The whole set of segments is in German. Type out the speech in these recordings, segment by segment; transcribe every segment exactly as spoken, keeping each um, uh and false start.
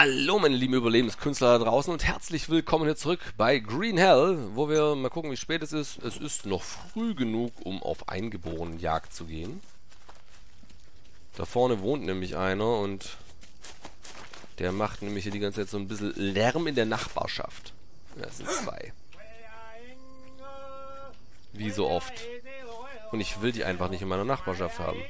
Hallo meine lieben Überlebenskünstler da draußen und herzlich willkommen hier zurück bei Green Hell, wo wir mal gucken, wie spät es ist. Es ist noch früh genug, um auf Eingeborenenjagd zu gehen. Da vorne wohnt nämlich einer und der macht nämlich hier die ganze Zeit so ein bisschen Lärm in der Nachbarschaft. Das sind zwei. Wie so oft. Und ich will die einfach nicht in meiner Nachbarschaft haben.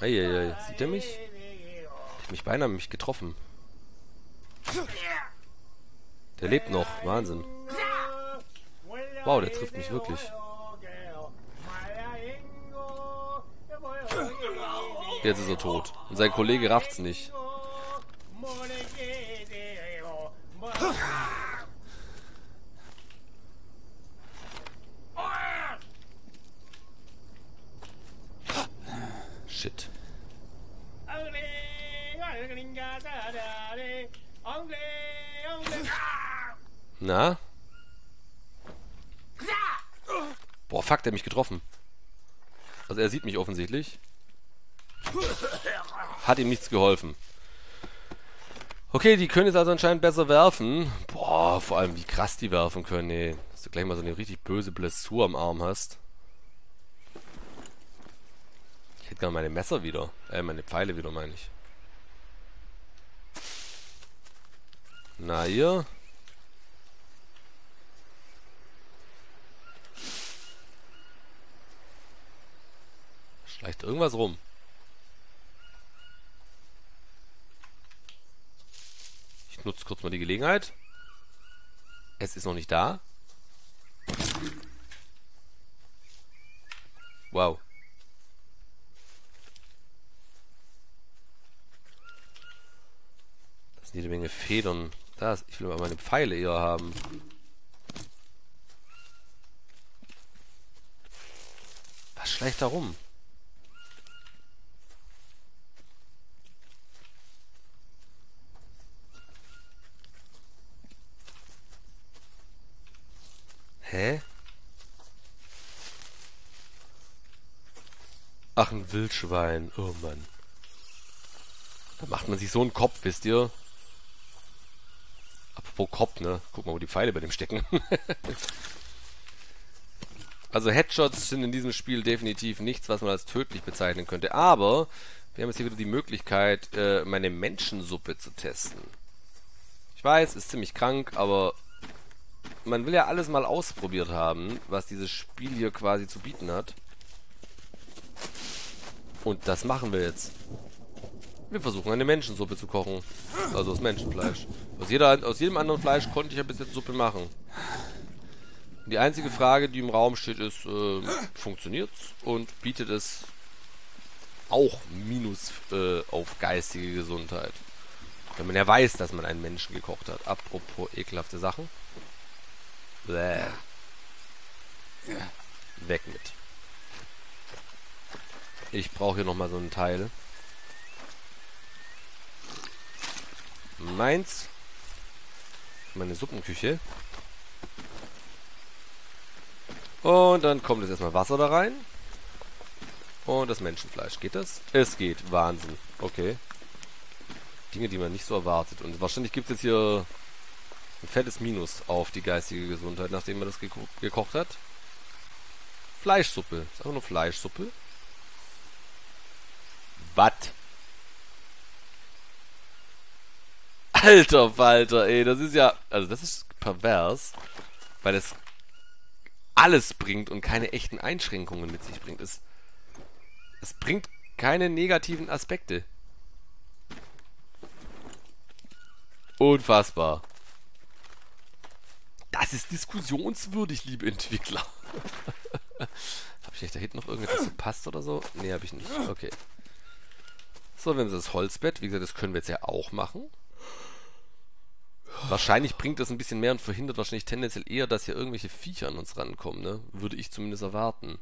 Eieiei, sieht er mich? Ich hab mich beinahe mich getroffen. Der lebt noch, Wahnsinn. Wow, der trifft mich wirklich. Jetzt ist er tot. Und sein Kollege rafft's nicht. Shit. Na? Boah, fuck, der hat mich getroffen. Also er sieht mich offensichtlich. Hat ihm nichts geholfen. Okay, die können jetzt also anscheinend besser werfen. Boah, vor allem wie krass die werfen können, ey. Dass du gleich mal so eine richtig böse Blessur am Arm hast. Ich hätte gerne meine Messer wieder. Äh, meine Pfeile wieder, meine ich. Na hier. Schleicht irgendwas rum. Ich nutze kurz mal die Gelegenheit. Es ist noch nicht da. Wow. Jede Menge Federn. Das, ich will mal meine Pfeile eher haben. Was schleicht da rum? Hä? Ach, ein Wildschwein. Oh Mann. Da macht man sich so einen Kopf, wisst ihr? Pro Kopf, ne? Guck mal, wo die Pfeile bei dem stecken. Also Headshots sind in diesem Spiel definitiv nichts, was man als tödlich bezeichnen könnte. Aber wir haben jetzt hier wieder die Möglichkeit, äh, meine Menschensuppe zu testen. Ich weiß, ist ziemlich krank, aber man will ja alles mal ausprobiert haben, was dieses Spiel hier quasi zu bieten hat. Und das machen wir jetzt. Wir versuchen eine Menschensuppe zu kochen. Also aus Menschenfleisch. Aus, jeder, aus jedem anderen Fleisch konnte ich ja bis jetzt Suppe machen. Die einzige Frage, die im Raum steht, ist, äh, funktioniert's und bietet es auch Minus äh, auf geistige Gesundheit? Wenn man ja weiß, dass man einen Menschen gekocht hat. Apropos ekelhafte Sachen. Bäh. Weg mit. Ich brauche hier nochmal so einen Teil. Meins. Meine Suppenküche. Und dann kommt jetzt erstmal Wasser da rein. Und das Menschenfleisch. Geht das? Es geht. Wahnsinn. Okay. Dinge, die man nicht so erwartet. Und wahrscheinlich gibt es jetzt hier ein fettes Minus auf die geistige Gesundheit, nachdem man das geko gekocht hat. Fleischsuppe. Ist einfach nur Fleischsuppe. Was? Alter Falter, ey, das ist ja... Also das ist pervers, weil es alles bringt und keine echten Einschränkungen mit sich bringt. Es, es bringt keine negativen Aspekte. Unfassbar. Das ist diskussionswürdig, liebe Entwickler. Habe ich echt da hinten noch irgendetwas verpasst oder so? Nee, habe ich nicht. Okay. So, wir haben das Holzbett. Wie gesagt, das können wir jetzt ja auch machen. Wahrscheinlich bringt das ein bisschen mehr und verhindert wahrscheinlich tendenziell eher, dass hier irgendwelche Viecher an uns rankommen, ne? Würde ich zumindest erwarten.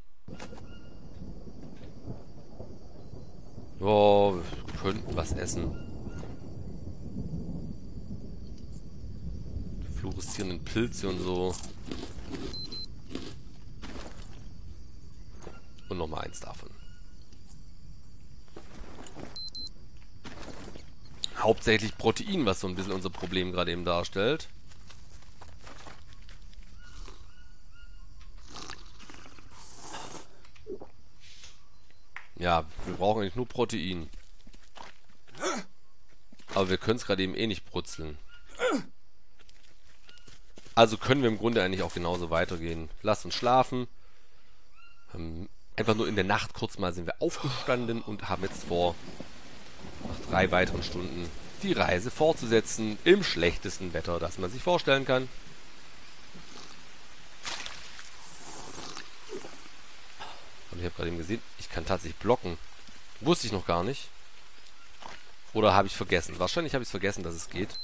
Ja, wir könnten was essen. Fluoreszierenden Pilze und so. nochmal eins davon. Hauptsächlich Protein, was so ein bisschen unser Problem gerade eben darstellt. Ja, wir brauchen eigentlich nur Protein. Aber wir können es gerade eben eh nicht brutzeln. Also können wir im Grunde eigentlich auch genauso weitergehen. Lasst uns schlafen. Einfach nur in der Nacht kurz mal sind wir aufgestanden und haben jetzt vor, nach drei weiteren Stunden die Reise fortzusetzen. Im schlechtesten Wetter, das man sich vorstellen kann. Und ich habe gerade eben gesehen, ich kann tatsächlich blocken. Wusste ich noch gar nicht. Oder habe ich vergessen? Wahrscheinlich habe ich es vergessen, dass es geht.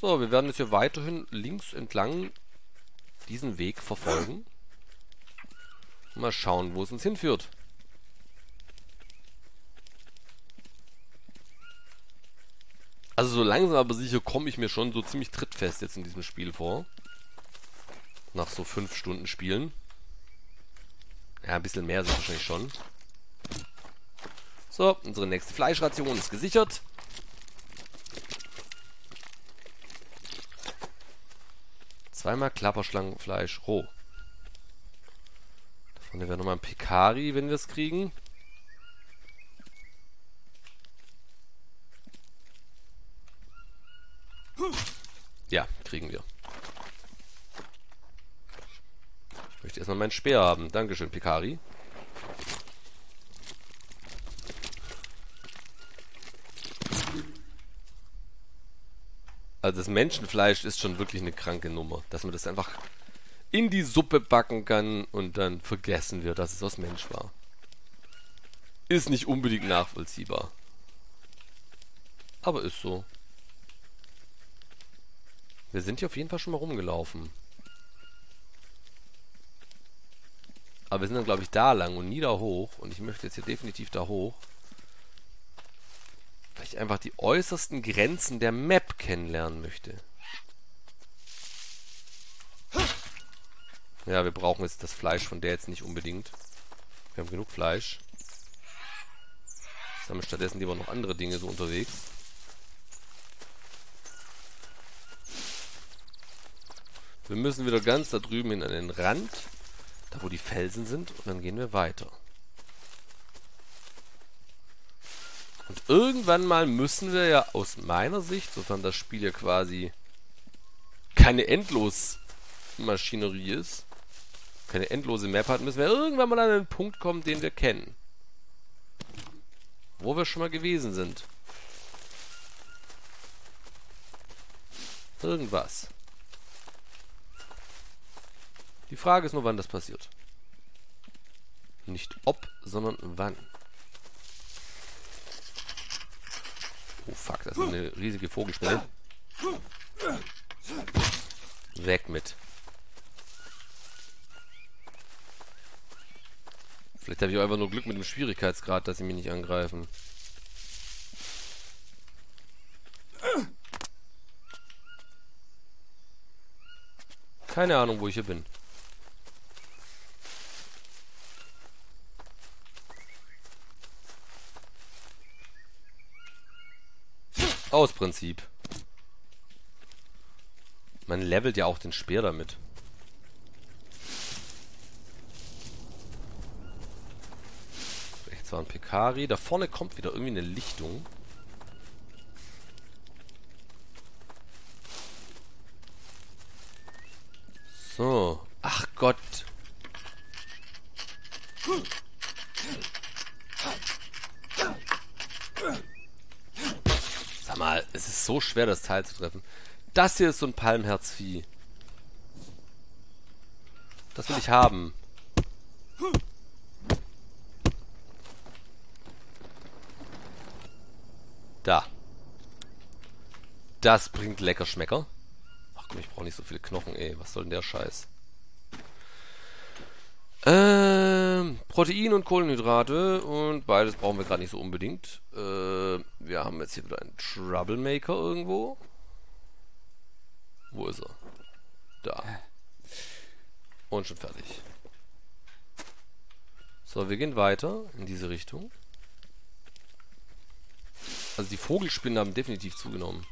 So, wir werden jetzt hier weiterhin links entlang diesen Weg verfolgen. Mal schauen, wo es uns hinführt. Also so langsam aber sicher komme ich mir schon so ziemlich trittfest jetzt in diesem Spiel vor. Nach so fünf Stunden Spielen. Ja, ein bisschen mehr ist es wahrscheinlich schon. So, unsere nächste Fleischration ist gesichert. Zweimal Klapperschlangenfleisch roh. Davon wäre nochmal ein Picari, wenn wir es kriegen. Ja, kriegen wir. Ich möchte erstmal meinen Speer haben. Dankeschön, Picari. Also das Menschenfleisch ist schon wirklich eine kranke Nummer. Dass man das einfach in die Suppe backen kann und dann vergessen wir, dass es aus Mensch war. Ist nicht unbedingt nachvollziehbar. Aber ist so. Wir sind hier auf jeden Fall schon mal rumgelaufen. Aber wir sind dann, glaube ich, da lang und nie da hoch. Und ich möchte jetzt hier definitiv da hoch. Weil ich einfach die äußersten Grenzen der Map kennenlernen möchte. Ja, wir brauchen jetzt das Fleisch von der jetzt nicht unbedingt. Wir haben genug Fleisch. Jetzt haben wir stattdessen lieber noch andere Dinge so unterwegs. Wir müssen wieder ganz da drüben hin an den Rand, da wo die Felsen sind, und dann gehen wir weiter. Und irgendwann mal müssen wir ja aus meiner Sicht, sofern das Spiel ja quasi keine Endlosmaschinerie ist, keine endlose Map hat, müssen wir irgendwann mal an einen Punkt kommen, den wir kennen. Wo wir schon mal gewesen sind. Irgendwas. Die Frage ist nur, wann das passiert. Nicht ob, sondern wann. Oh fuck, das ist eine riesige Vogelspinne. Weg mit. Vielleicht habe ich auch einfach nur Glück mit dem Schwierigkeitsgrad, dass sie mich nicht angreifen. Keine Ahnung, wo ich hier bin. Aus Prinzip. Man levelt ja auch den Speer damit. Rechts war ein Picari. Da vorne kommt wieder irgendwie eine Lichtung. So. Ach Gott. Hm. Mal, es ist so schwer, das Teil zu treffen. Das hier ist so ein Palmherzvieh. Das will ich haben. Da. Das bringt lecker Schmecker. Ach komm, ich brauche nicht so viele Knochen, ey. Was soll denn der Scheiß? Ähm, Protein und Kohlenhydrate und beides brauchen wir gerade nicht so unbedingt. Äh, wir haben jetzt hier wieder einen Troublemaker irgendwo. Wo ist er? Da. Und schon fertig. So, wir gehen weiter in diese Richtung. Also die Vogelspinnen haben definitiv zugenommen.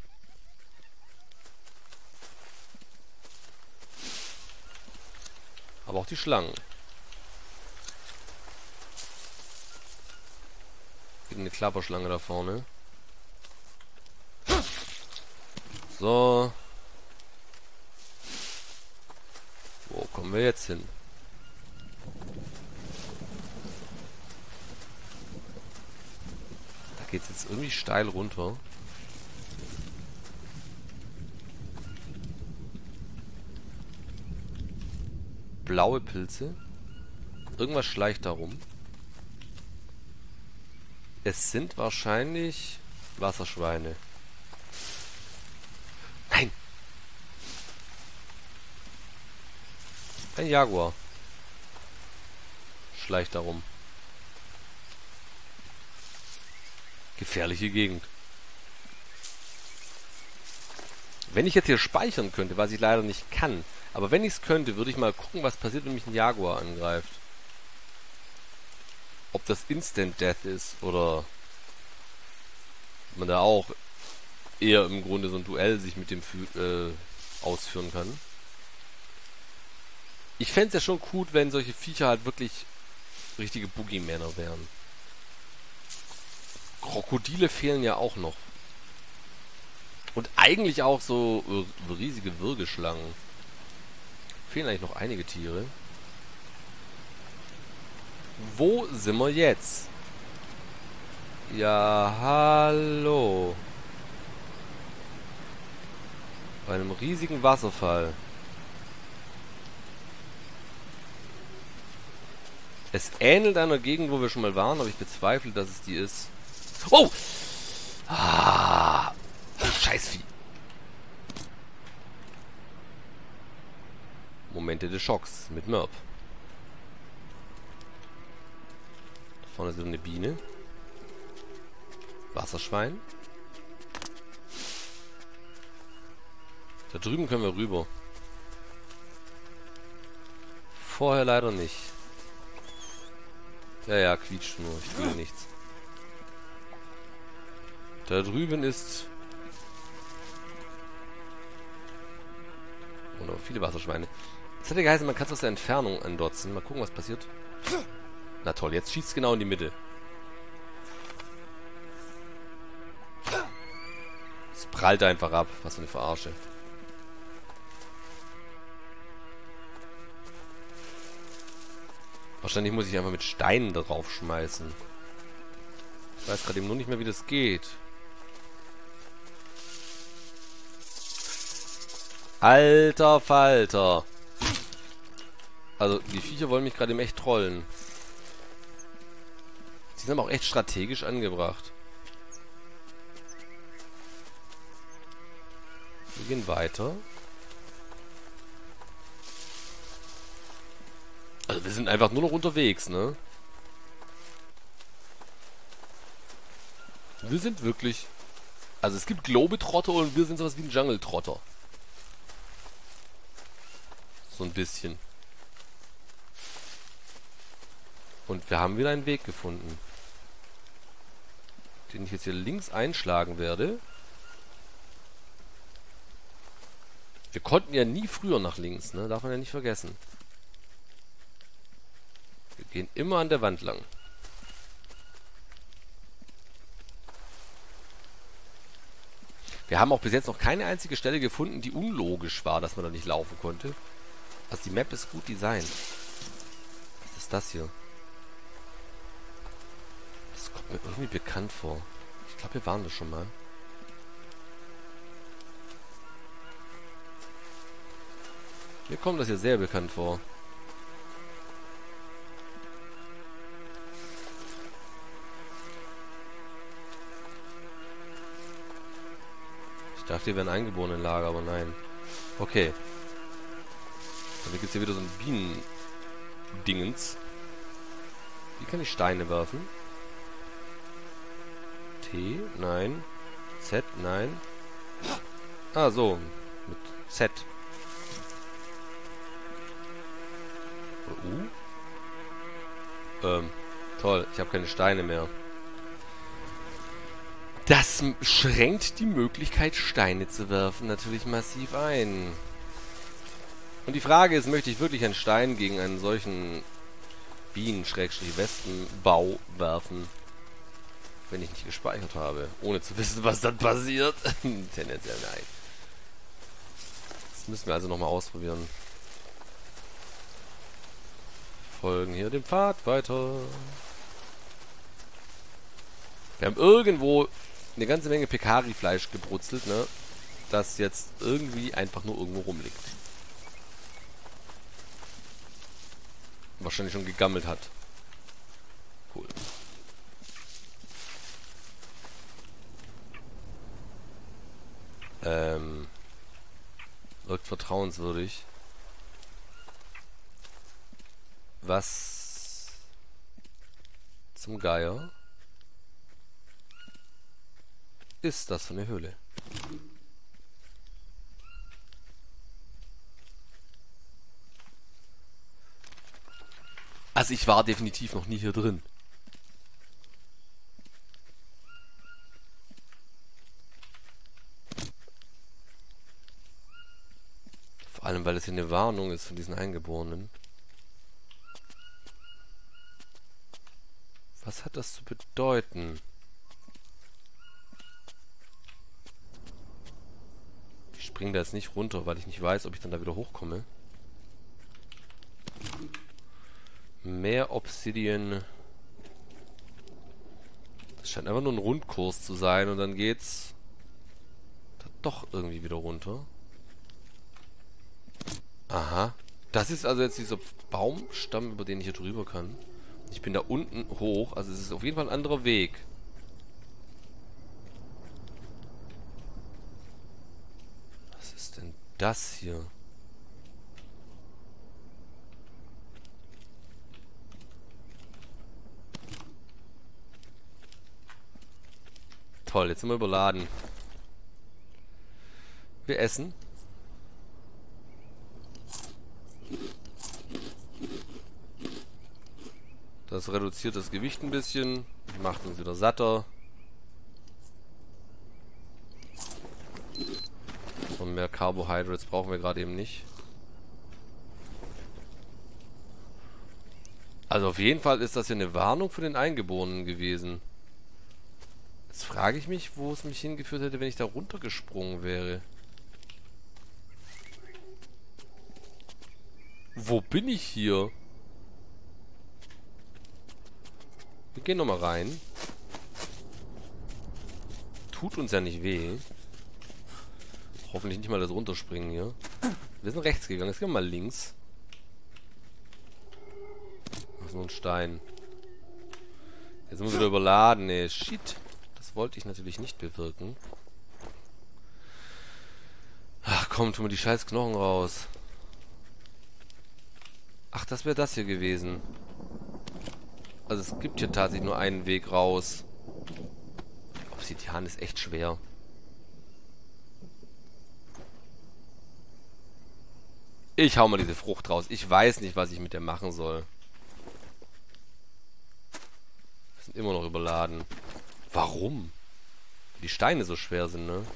Aber auch die Schlangen. Gibt eine Klapperschlange da vorne. So. Wo kommen wir jetzt hin? Da geht's jetzt irgendwie steil runter. Blaue Pilze. Irgendwas schleicht da rum. Es sind wahrscheinlich Wasserschweine. Nein! Ein Jaguar. Schleicht da rum. Gefährliche Gegend. Wenn ich jetzt hier speichern könnte, was ich leider nicht kann, aber wenn ich es könnte, würde ich mal gucken, was passiert, wenn mich ein Jaguar angreift. Ob das Instant Death ist oder man da auch eher im Grunde so ein Duell sich mit dem äh, ausführen kann. Ich fände es ja schon gut, wenn solche Viecher halt wirklich richtige Boogie-Männer wären. Krokodile fehlen ja auch noch. Und eigentlich auch so riesige Würgeschlangen. Fehlen eigentlich noch einige Tiere. Wo sind wir jetzt? Ja, hallo. Bei einem riesigen Wasserfall. Es ähnelt einer Gegend, wo wir schon mal waren, aber ich bezweifle, dass es die ist. Oh! Ah! Scheißvieh! Momente des Schocks mit Moerp. Da vorne ist so eine Biene. Wasserschwein. Da drüben können wir rüber. Vorher leider nicht. Ja, ja, quietscht nur. Ich fühle nichts. Da drüben ist... Oh, noch viele Wasserschweine. Das hätte geheißen, man kann es aus der Entfernung andotzen. Mal gucken, was passiert. Na toll, jetzt schießt es genau in die Mitte. Es prallt einfach ab. Was für eine Verarsche. Wahrscheinlich muss ich einfach mit Steinen darauf schmeißen. Ich weiß gerade eben nur nicht mehr, wie das geht. Alter Falter. Also, die Viecher wollen mich gerade eben echt trollen. Die sind aber auch echt strategisch angebracht. Wir gehen weiter. Also wir sind einfach nur noch unterwegs, ne? Wir sind wirklich... Also es gibt Globetrotter und wir sind sowas wie ein Jungle-Trotter. So ein bisschen. Und wir haben wieder einen Weg gefunden. Den ich jetzt hier links einschlagen werde. Wir konnten ja nie früher nach links, ne? Darf man ja nicht vergessen. Wir gehen immer an der Wand lang. Wir haben auch bis jetzt noch keine einzige Stelle gefunden, die unlogisch war, dass man da nicht laufen konnte. Also die Map ist gut designt. Was ist das hier? Das kommt mir irgendwie bekannt vor. Ich glaube, wir waren das schon mal. Mir kommt das hier sehr bekannt vor. Ich dachte, hier wäre ein Eingeborenenlager, aber nein. Okay. Also gibt es hier wieder so ein Bienen-Dingens. Wie kann ich Steine werfen? T? Nein. Z? Nein. Ah, so. Mit Z. Oder U? Ähm, toll, ich habe keine Steine mehr. Das schränkt die Möglichkeit, Steine zu werfen, natürlich massiv ein. Und die Frage ist, möchte ich wirklich einen Stein gegen einen solchen Bienen-Wespenbau werfen, wenn ich nicht gespeichert habe, ohne zu wissen, was dann passiert? Tendenziell nein. Das müssen wir also nochmal ausprobieren. Folgen hier dem Pfad weiter. Wir haben irgendwo eine ganze Menge Pekari-Fleisch gebrutzelt, ne? Das jetzt irgendwie einfach nur irgendwo rumliegt. Wahrscheinlich schon gegammelt hat. Cool. Ähm. Wirkt vertrauenswürdig. Was zum Geier ist das für eine Höhle? Also ich war definitiv noch nie hier drin. Vor allem, weil es hier eine Warnung ist von diesen Eingeborenen. Was hat das zu bedeuten? Ich springe da jetzt nicht runter, weil ich nicht weiß, ob ich dann da wieder hochkomme. Mehr Obsidian. Das scheint einfach nur ein Rundkurs zu sein und dann geht's da doch irgendwie wieder runter. Aha. Das ist also jetzt dieser Baumstamm, über den ich hier drüber kann. Ich bin da unten hoch, also es ist auf jeden Fall ein anderer Weg. Was ist denn das hier? Toll, jetzt sind wir überladen. Wir essen. Das reduziert das Gewicht ein bisschen, macht uns wieder satter. Und mehr Carbohydrates brauchen wir gerade eben nicht. Also auf jeden Fall ist das hier eine Warnung für den Eingeborenen gewesen. Jetzt frage ich mich, wo es mich hingeführt hätte, wenn ich da runtergesprungen wäre. Wo bin ich hier? Wir gehen nochmal rein. Tut uns ja nicht weh. Hoffentlich nicht mal das Runterspringen hier. Wir sind rechts gegangen. Jetzt gehen wir mal links. Das ist nur ein Stein. Jetzt sind wir wieder überladen. Nee, shit. Das wollte ich natürlich nicht bewirken. Ach komm, tu mir die scheiß Knochen raus. Ach, das wäre das hier gewesen. Also es gibt hier tatsächlich nur einen Weg raus. Obsidian ist echt schwer. Ich hau mal diese Frucht raus. Ich weiß nicht, was ich mit der machen soll. Wir sind immer noch überladen. Warum? Weil die Steine so schwer sind, ne?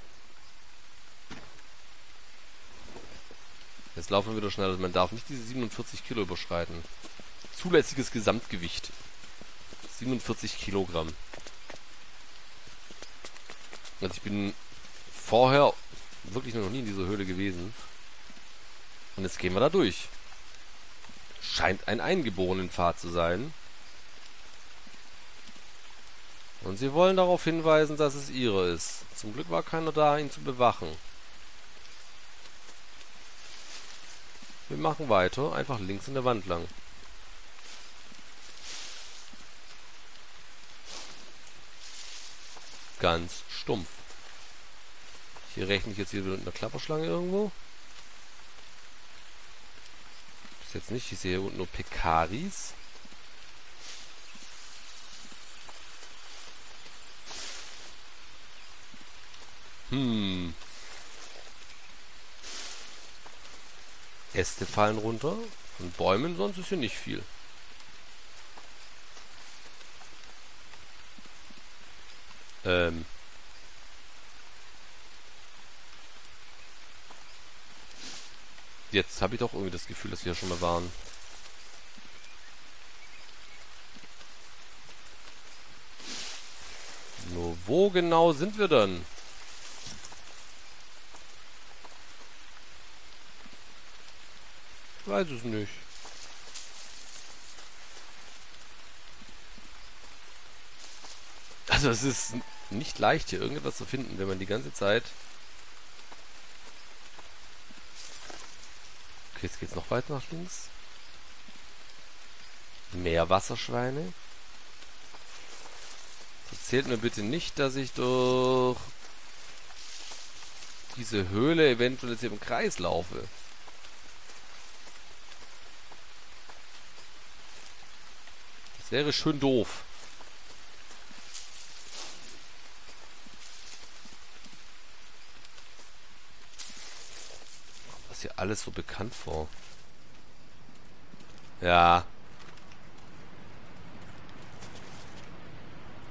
Jetzt laufen wir wieder schneller. Man darf nicht diese siebenundvierzig Kilo überschreiten. Zulässiges Gesamtgewicht. siebenundvierzig Kilogramm. Also ich bin vorher wirklich noch nie in dieser Höhle gewesen. Und jetzt gehen wir da durch. Scheint ein Eingeborenenpfad zu sein. Und sie wollen darauf hinweisen, dass es ihre ist. Zum Glück war keiner da, ihn zu bewachen. Wir machen weiter, einfach links in der Wand lang. Ganz stumpf. Hier rechne ich jetzt wieder mit einer Klapperschlange irgendwo. Ist jetzt nicht. Ich sehe hier unten nur Pekaris. Hm. Äste fallen runter. Von Bäumen, sonst ist hier nicht viel. Ähm. Jetzt habe ich doch irgendwie das Gefühl, dass wir schon mal waren. Nur wo genau sind wir denn? Ich weiß es nicht. Also es ist nicht leicht, hier irgendetwas zu finden, wenn man die ganze Zeit... Okay, jetzt geht's noch weiter nach links. Mehr Wasserschweine. Erzählt mir bitte nicht, dass ich durch diese Höhle eventuell jetzt hier im Kreis laufe. Das wäre schön doof. Was hier alles so bekannt vor. Ja.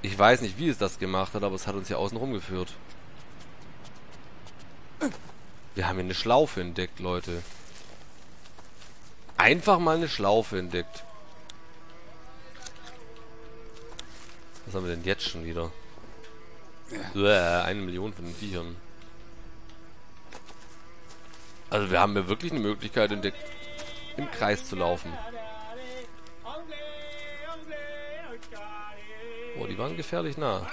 Ich weiß nicht, wie es das gemacht hat, aber es hat uns hier außen rumgeführt. Wir haben hier eine Schlaufe entdeckt, Leute. Einfach mal eine Schlaufe entdeckt. Was haben wir denn jetzt schon wieder? Bäh, eine Million von den Viechern. Also wir haben hier wirklich eine Möglichkeit entdeckt, im Kreis zu laufen. Oh, die waren gefährlich nah.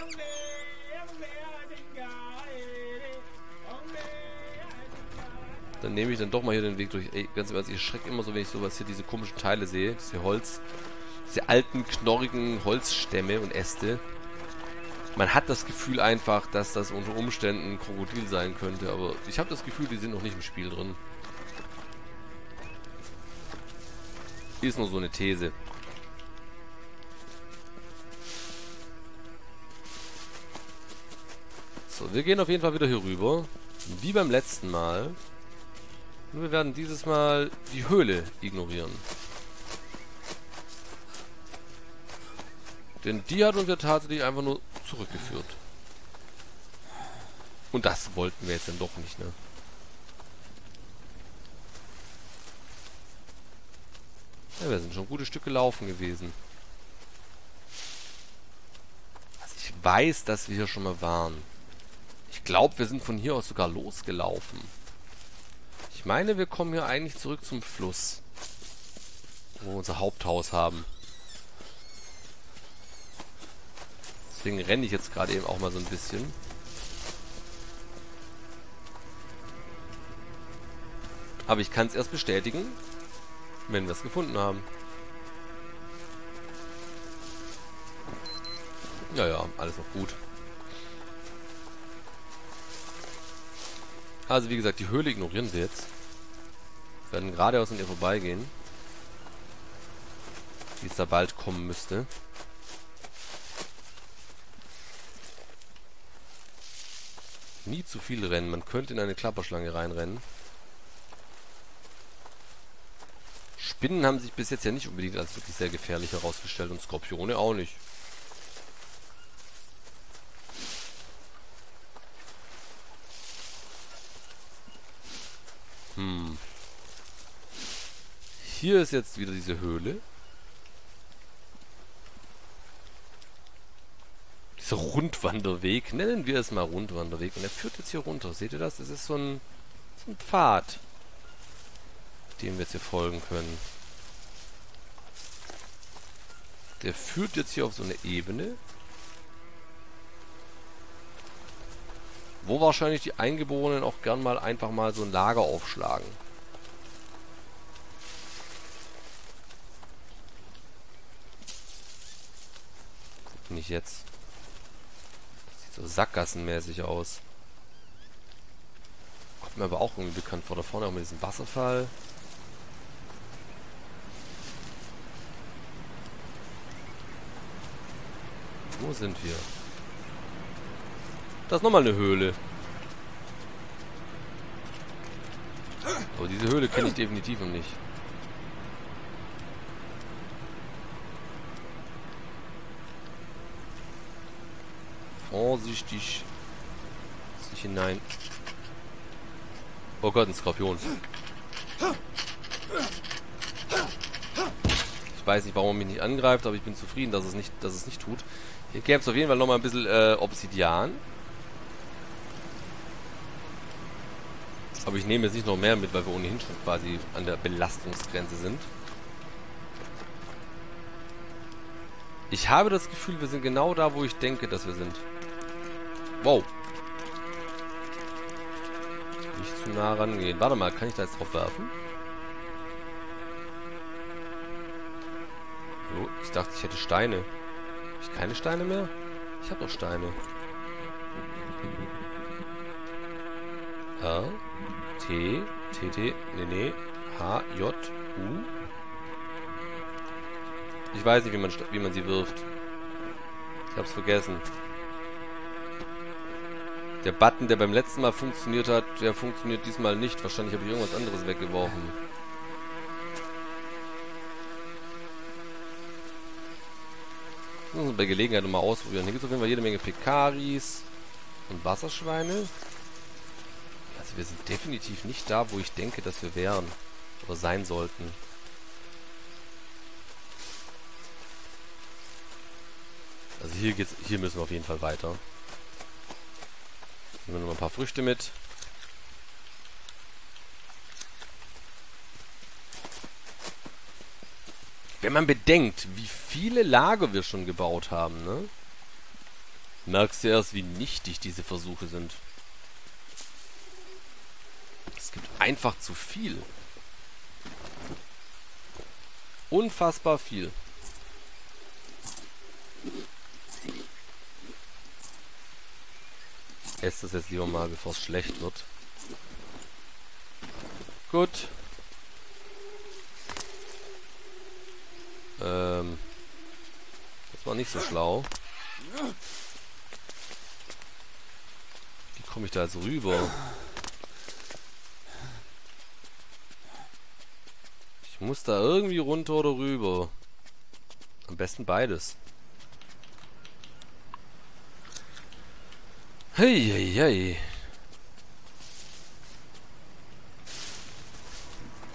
Dann nehme ich dann doch mal hier den Weg durch. Ey, ganz im Ernst, ich schrecke immer so, wenn ich sowas hier, diese komischen Teile sehe. Diese Holz, diese alten, knorrigen Holzstämme und Äste. Man hat das Gefühl einfach, dass das unter Umständen ein Krokodil sein könnte. Aber ich habe das Gefühl, die sind noch nicht im Spiel drin. Hier ist nur so eine These. So, wir gehen auf jeden Fall wieder hier rüber. Wie beim letzten Mal. Nur wir werden dieses Mal die Höhle ignorieren. Denn die hat uns ja tatsächlich einfach nur zurückgeführt. Und das wollten wir jetzt dann doch nicht, ne? Ja, wir sind schon ein gutes Stück gelaufen gewesen. Also ich weiß, dass wir hier schon mal waren. Ich glaube, wir sind von hier aus sogar losgelaufen. Ich meine, wir kommen hier eigentlich zurück zum Fluss, wo wir unser Haupthaus haben. Deswegen renne ich jetzt gerade eben auch mal so ein bisschen. Aber ich kann es erst bestätigen, wenn wir es gefunden haben. Naja, alles noch gut. Also wie gesagt, die Höhle ignorieren wir jetzt. Wir werden geradeaus an ihr vorbeigehen. Wie es da bald kommen müsste. Nie zu viel rennen. Man könnte in eine Klapperschlange reinrennen. Spinnen haben sich bis jetzt ja nicht unbedingt als wirklich sehr gefährlich herausgestellt und Skorpione auch nicht. Hm. Hier ist jetzt wieder diese Höhle. Dieser Rundwanderweg. Nennen wir es mal Rundwanderweg. Und er führt jetzt hier runter. Seht ihr das? Das ist so ein, so ein Pfad, dem wir jetzt hier folgen können. Der führt jetzt hier auf so eine Ebene, wo wahrscheinlich die Eingeborenen auch gern mal einfach mal so ein Lager aufschlagen. Nicht jetzt. Das sieht so sackgassenmäßig aus. Kommt mir aber auch irgendwie bekannt vor. Da vorne auch mit diesem Wasserfall. Wo sind wir? Da ist nochmal eine Höhle. Aber diese Höhle kenne ich definitiv noch nicht. vorsichtig sich hinein. Oh Gott, ein Skorpion. Ich weiß nicht, warum er mich nicht angreift, aber ich bin zufrieden, dass es nicht, dass es nicht tut. Hier gäbe es auf jeden Fall nochmal ein bisschen äh, Obsidian. Aber ich nehme jetzt nicht noch mehr mit, weil wir ohnehin schon quasi an der Belastungsgrenze sind. Ich habe das Gefühl, wir sind genau da, wo ich denke, dass wir sind. Wow. Nicht zu nah rangehen. Warte mal, kann ich da jetzt drauf werfen? Oh, ich dachte, ich hätte Steine. Habe ich keine Steine mehr? Ich habe noch Steine. R, T, T, T, nee, nee, H, J, U. Ich weiß nicht, wie man, wie man sie wirft. Ich hab's vergessen. Der Button, der beim letzten Mal funktioniert hat, der funktioniert diesmal nicht. Wahrscheinlich habe ich irgendwas anderes weggeworfen. Das müssen wir bei Gelegenheit nochmal ausprobieren. Hier gibt es auf jeden Fall jede Menge Pekaris und Wasserschweine. Also wir sind definitiv nicht da, wo ich denke, dass wir wären. Oder sein sollten. Also hier geht's, hier müssen wir auf jeden Fall weiter. Nehmen wir noch mal ein paar Früchte mit. Wenn man bedenkt, wie viele Lager wir schon gebaut haben, ne? Merkst du erst, wie nichtig diese Versuche sind. Es gibt einfach zu viel. Unfassbar viel. Ess das jetzt lieber mal, bevor es schlecht wird. Gut. Ähm. Das war nicht so schlau. Wie komme ich da jetzt rüber? Ich muss da irgendwie runter oder rüber. Am besten beides. Hey, hey, hey.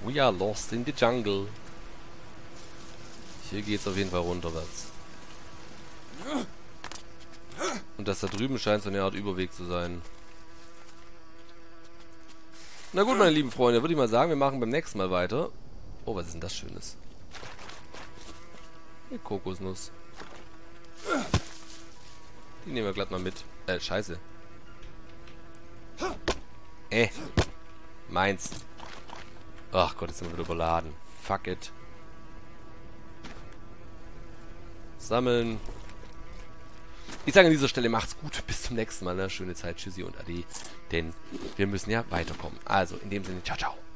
We are lost in the jungle. Hier geht's auf jeden Fall runterwärts. Und das da drüben scheint so eine Art Überweg zu sein. Na gut, meine lieben Freunde, würde ich mal sagen, wir machen beim nächsten Mal weiter. Oh, was ist denn das Schönes? Eine Kokosnuss. Die nehmen wir glatt mal mit. Äh, scheiße. Äh. Meins. Ach Gott, jetzt sind wir wieder überladen. Fuck it. Sammeln. Ich sage an dieser Stelle, macht's gut. Bis zum nächsten Mal. Ne? Schöne Zeit. Tschüssi und Ade. Denn wir müssen ja weiterkommen. Also, in dem Sinne, ciao, ciao.